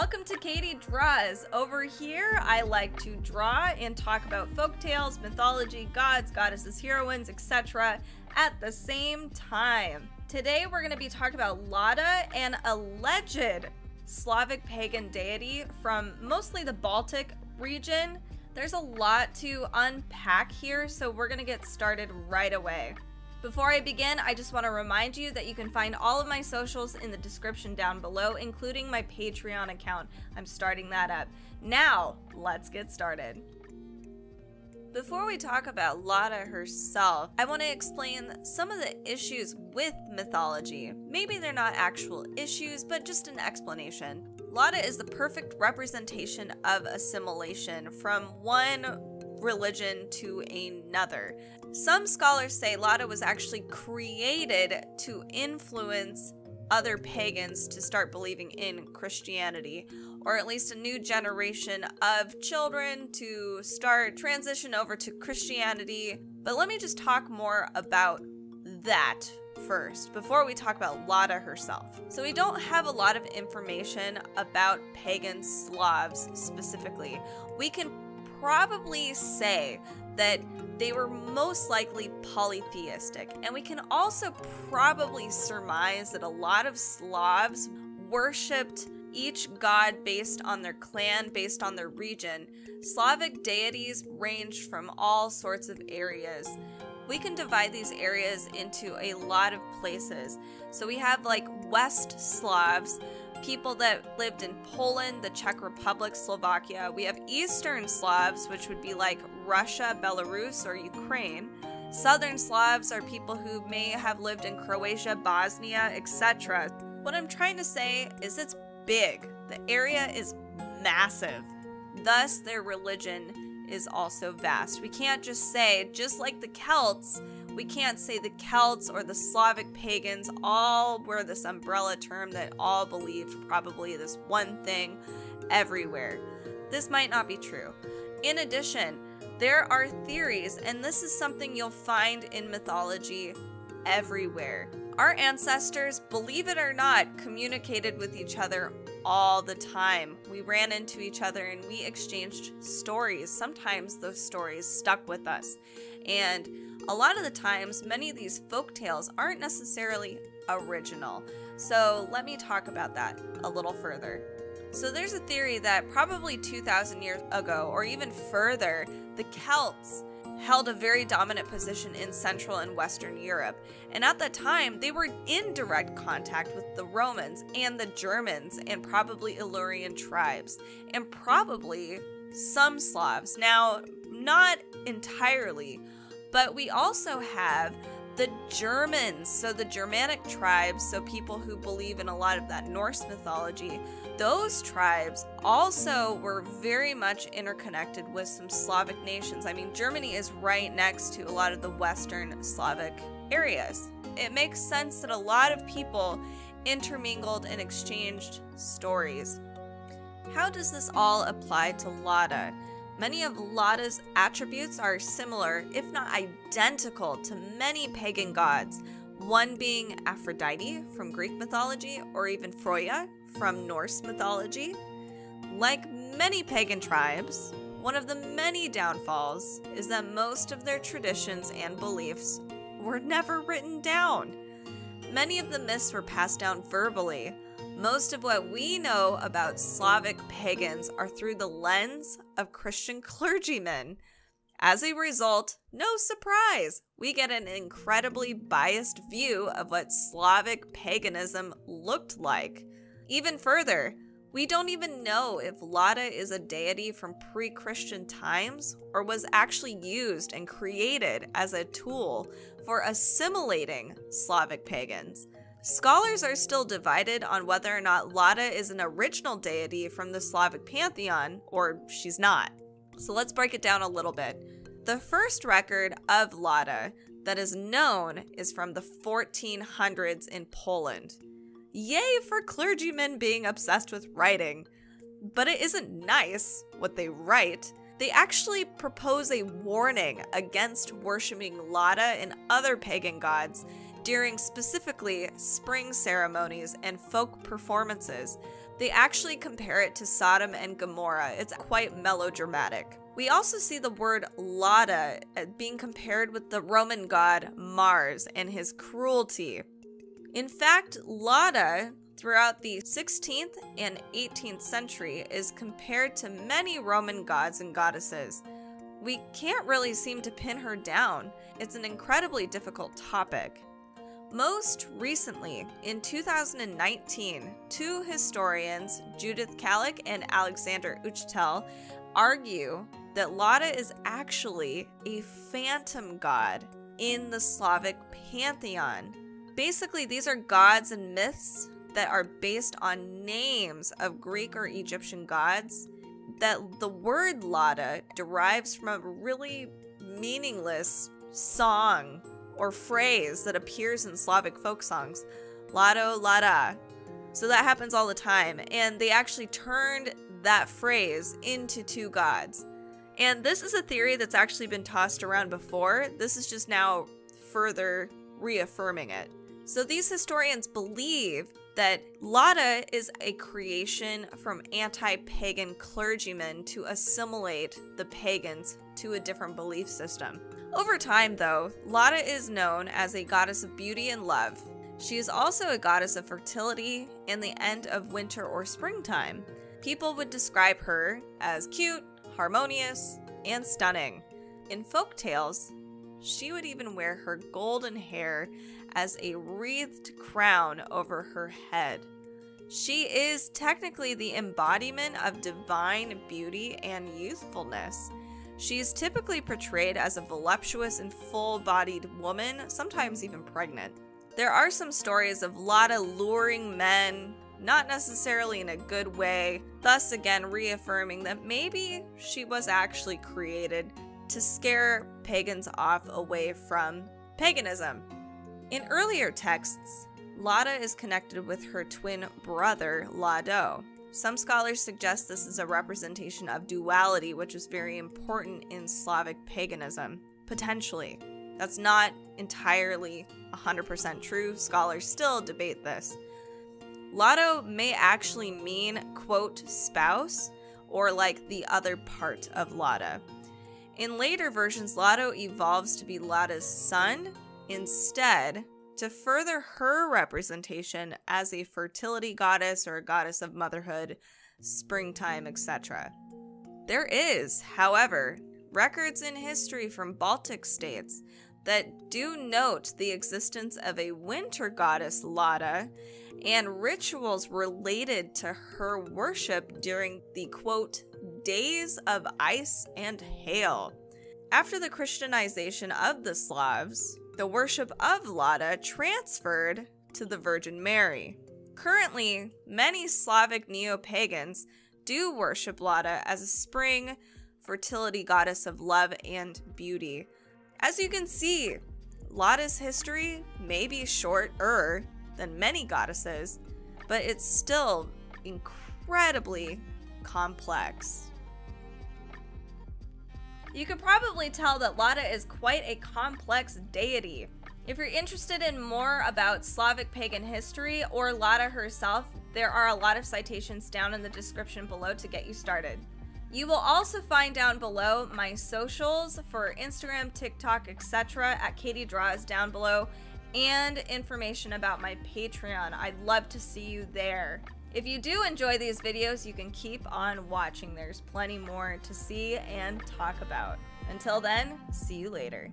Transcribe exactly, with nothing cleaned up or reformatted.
Welcome to Kaiti Draws. Over here, I like to draw and talk about folktales, mythology, gods, goddesses, heroines, et cetera at the same time. Today, we're going to be talking about Lada, an alleged Slavic pagan deity from mostly the Baltic region. There's a lot to unpack here, so we're going to get started right away. Before I begin, I just want to remind you that you can find all of my socials in the description down below, including my Patreon account. I'm starting that up. Now, let's get started. Before we talk about Lada herself, I want to explain some of the issues with mythology. Maybe they're not actual issues, but just an explanation. Lada is the perfect representation of assimilation from one religion to another. Some scholars say Lada was actually created to influence other pagans to start believing in Christianity, or at least a new generation of children to start transition over to Christianity. But let me just talk more about that first, before we talk about Lada herself. So we don't have a lot of information about pagan Slavs specifically. We can probably say that they were most likely polytheistic, and we can also probably surmise that a lot of Slavs worshipped each god based on their clan, based on their region. Slavic deities ranged from all sorts of areas. We can divide these areas into a lot of places. So we have like West Slavs, people that lived in Poland, the Czech Republic, Slovakia. We have Eastern Slavs, which would be like Russia, Belarus, or Ukraine. Southern Slavs are people who may have lived in Croatia, Bosnia, et cetera. What I'm trying to say is it's big. The area is massive. Thus, their religion is also vast. We can't just say, just like the Celts, we can't say the Celts or the Slavic pagans all were this umbrella term that all believed probably this one thing everywhere. This might not be true. In addition, there are theories, and this is something you'll find in mythology everywhere. Our ancestors, believe it or not, communicated with each other all the time. We ran into each other and we exchanged stories. Sometimes those stories stuck with us. And a lot of the times, many of these folk tales aren't necessarily original. So let me talk about that a little further. So there's a theory that probably two thousand years ago, or even further, the Celts held a very dominant position in Central and Western Europe. And at that time, they were in direct contact with the Romans and the Germans and probably Illyrian tribes and probably some Slavs. Now, not entirely, but we also have the Germans, so the Germanic tribes, so people who believe in a lot of that Norse mythology. Those tribes also were very much interconnected with some Slavic nations. I mean, Germany is right next to a lot of the Western Slavic areas. It makes sense that a lot of people intermingled and exchanged stories. How does this all apply to Lada? Many of Lada's attributes are similar, if not identical, to many pagan gods, one being Aphrodite from Greek mythology, or even Freya from Norse mythology. Like many pagan tribes, one of the many downfalls is that most of their traditions and beliefs were never written down. Many of the myths were passed down verbally. Most of what we know about Slavic pagans are through the lens of Christian clergymen. As a result, no surprise, we get an incredibly biased view of what Slavic paganism looked like. Even further, we don't even know if Lada is a deity from pre-Christian times or was actually used and created as a tool for assimilating Slavic pagans. Scholars are still divided on whether or not Lada is an original deity from the Slavic pantheon, or she's not. So let's break it down a little bit. The first record of Lada that is known is from the fourteen hundreds in Poland. Yay for clergymen being obsessed with writing, but it isn't nice what they write. They actually propose a warning against worshiping Lada and other pagan gods during specifically spring ceremonies and folk performances. They actually compare it to Sodom and Gomorrah. It's quite melodramatic. We also see the word Lada being compared with the Roman god Mars and his cruelty. In fact, Lada, throughout the sixteenth and eighteenth century, is compared to many Roman gods and goddesses. We can't really seem to pin her down. It's an incredibly difficult topic. Most recently, in two thousand nineteen, two historians, Judith Kalik and Alexander Uchitel, argue that Lada is actually a phantom god in the Slavic pantheon. Basically, these are gods and myths that are based on names of Greek or Egyptian gods, that the word Lada derives from a really meaningless song or phrase that appears in Slavic folk songs. Lado, Lada. So that happens all the time, and they actually turned that phrase into two gods. And this is a theory that's actually been tossed around before. This is just now further reaffirming it. So these historians believe that Lada is a creation from anti-pagan clergymen to assimilate the pagans to a different belief system. Over time, though, Lada is known as a goddess of beauty and love. She is also a goddess of fertility and the end of winter or springtime. People would describe her as cute, harmonious, and stunning. In folk tales, she would even wear her golden hair as a wreathed crown over her head. She is technically the embodiment of divine beauty and youthfulness. She is typically portrayed as a voluptuous and full-bodied woman, sometimes even pregnant. There are some stories of Lada luring men, not necessarily in a good way, thus again reaffirming that maybe she was actually created to scare pagans off away from paganism. In earlier texts, Lada is connected with her twin brother, Lado. Some scholars suggest this is a representation of duality, which is very important in Slavic paganism, potentially. That's not entirely one hundred percent true. Scholars still debate this. Lado may actually mean, quote, spouse, or like the other part of Lada. In later versions, Lado evolves to be Lada's son instead, to further her representation as a fertility goddess or a goddess of motherhood, springtime, et cetera. There is, however, records in history from Baltic states that do note the existence of a winter goddess, Lada, and rituals related to her worship during the, quote, days of ice and hail. After the Christianization of the Slavs, the worship of Lada transferred to the Virgin Mary. Currently, many Slavic neo-pagans do worship Lada as a spring fertility goddess of love and beauty. As you can see, Lada's history may be shorter than many goddesses, but it's still incredibly complex. You can probably tell that Lada is quite a complex deity. If you're interested in more about Slavic pagan history or Lada herself, there are a lot of citations down in the description below to get you started. You will also find down below my socials for Instagram, TikTok, et cetera at Kaiti Draws down below, and information about my Patreon. I'd love to see you there. If you do enjoy these videos, you can keep on watching. There's plenty more to see and talk about. Until then, see you later.